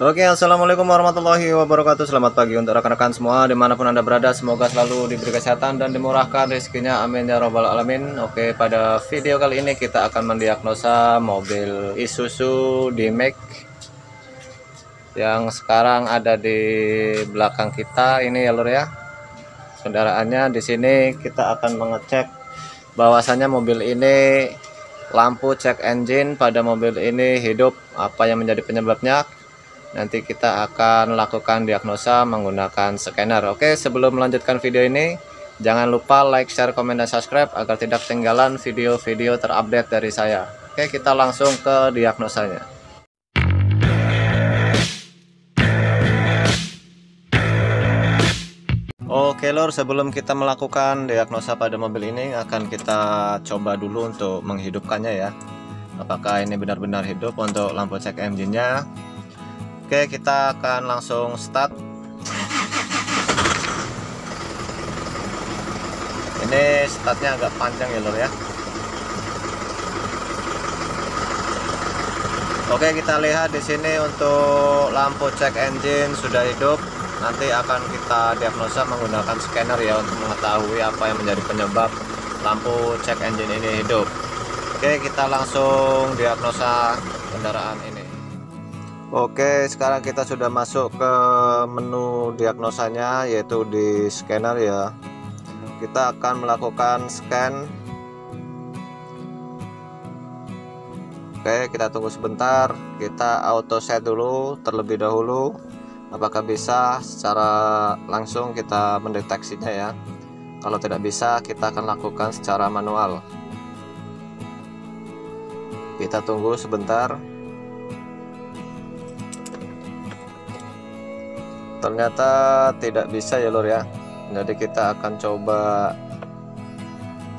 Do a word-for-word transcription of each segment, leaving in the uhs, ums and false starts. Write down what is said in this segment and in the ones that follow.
Oke, assalamualaikum warahmatullahi wabarakatuh. Selamat pagi untuk rekan-rekan semua dimanapun anda berada. Semoga selalu diberi kesehatan dan dimurahkan rezekinya, amin ya robbal alamin. Oke, pada video kali ini kita akan mendiagnosa mobil Isuzu D-Max yang sekarang ada di belakang kita ini ya lur ya. Kendaraannya di sini kita akan mengecek bahwasannya mobil ini lampu cek engine pada mobil ini hidup, apa yang menjadi penyebabnya. Nanti kita akan lakukan diagnosa menggunakan scanner. Oke, sebelum melanjutkan video ini, jangan lupa like, share, komen, dan subscribe agar tidak ketinggalan video-video terupdate dari saya. Oke, kita langsung ke diagnosanya. Oke lor, sebelum kita melakukan diagnosa pada mobil ini, akan kita coba dulu untuk menghidupkannya ya. Apakah ini benar-benar hidup untuk lampu cek engine-nya. Oke, kita akan langsung start. Ini startnya agak panjang ya lor ya. Oke, kita lihat di sini untuk lampu cek engine sudah hidup. Nanti akan kita diagnosa menggunakan scanner ya untuk mengetahui apa yang menjadi penyebab lampu cek engine ini hidup. Oke, kita langsung diagnosa kendaraan ini. Oke, sekarang kita sudah masuk ke menu diagnosanya yaitu di scanner ya. Kita akan melakukan scan. Oke, kita tunggu sebentar. Kita auto set dulu terlebih dahulu. Apakah bisa secara langsung kita mendeteksinya ya. Kalau tidak bisa, kita akan lakukan secara manual. Kita tunggu sebentar. Ternyata tidak bisa ya lur ya, jadi kita akan coba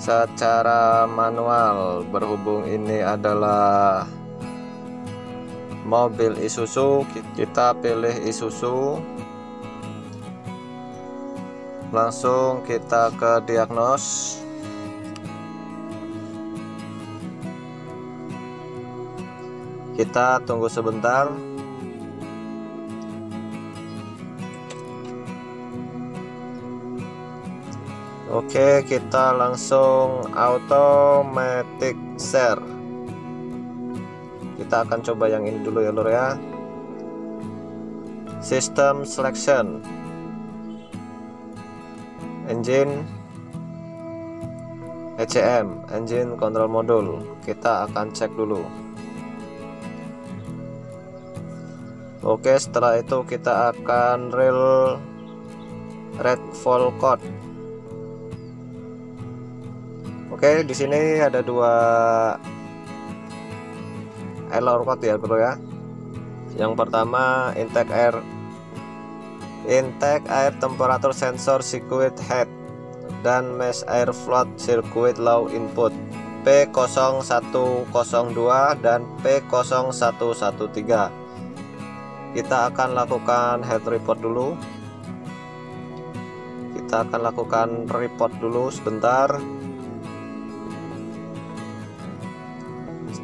secara manual. Berhubung ini adalah mobil Isuzu, kita pilih Isuzu, langsung kita ke diagnos. Kita tunggu sebentar. Oke, kita langsung automatic share. Kita akan coba yang ini dulu ya lur ya, system selection engine E C M engine control module. Kita akan cek dulu. Oke, setelah itu kita akan real readfall code. Oke, di sini ada dua error code ya bro ya. Yang pertama intake air intake air temperature sensor circuit head dan mesh air flood circuit low input P nol satu nol dua dan P nol satu satu tiga. Kita akan lakukan head report dulu. Kita akan lakukan report dulu sebentar.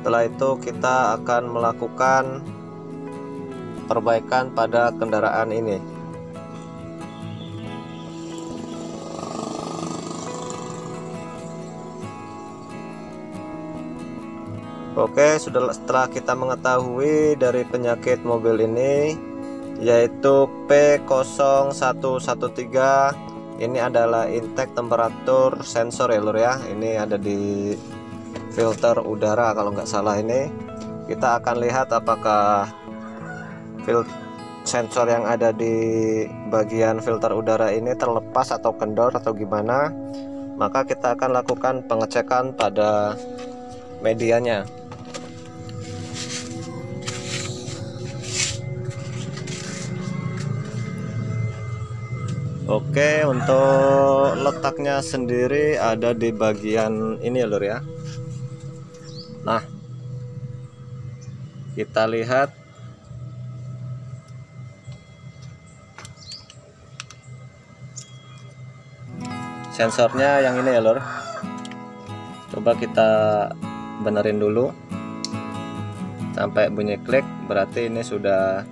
Setelah itu kita akan melakukan perbaikan pada kendaraan ini. Oke, sudah setelah kita mengetahui dari penyakit mobil ini yaitu P nol satu satu tiga, ini adalah intake temperatur sensor ya lur ya. Ini ada di filter udara kalau nggak salah. Ini kita akan lihat apakah filter sensor yang ada di bagian filter udara ini terlepas atau kendor atau gimana, maka kita akan lakukan pengecekan pada medianya. Oke, untuk letaknya sendiri ada di bagian ini lur ya. Nah, kita lihat sensornya yang ini ya lor. Coba kita benerin dulu sampai bunyi klik, berarti ini sudah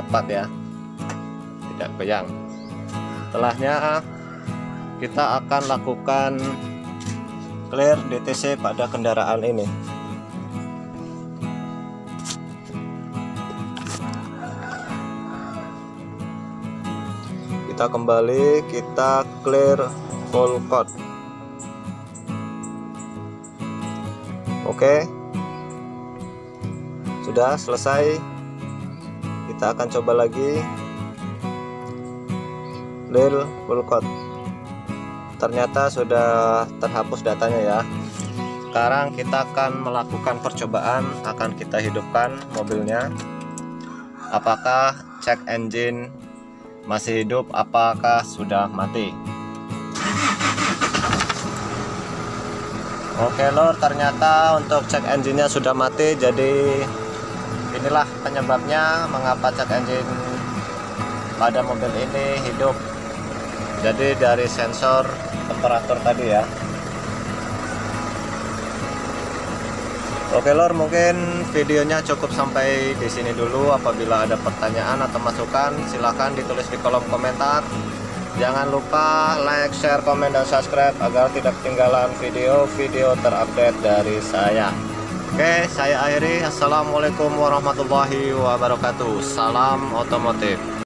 tepat ya, tidak goyang. Setelahnya kita akan lakukan clear D T C pada kendaraan ini. Kita kembali, kita clear full code. Oke, sudah selesai. Kita akan coba lagi clear full code. Ternyata sudah terhapus datanya ya. Sekarang kita akan melakukan percobaan, akan kita hidupkan mobilnya. Apakah cek engine masih hidup, apakah sudah mati? Oke lor, ternyata untuk cek engine-nya sudah mati. Jadi inilah penyebabnya mengapa cek engine pada mobil ini hidup. Jadi dari sensor temperatur tadi ya. Oke lor, mungkin videonya cukup sampai di sini dulu. Apabila ada pertanyaan atau masukan, silahkan ditulis di kolom komentar. Jangan lupa like, share, komen, dan subscribe agar tidak ketinggalan video-video terupdate dari saya. Oke, saya akhiri. Assalamualaikum warahmatullahi wabarakatuh. Salam otomotif.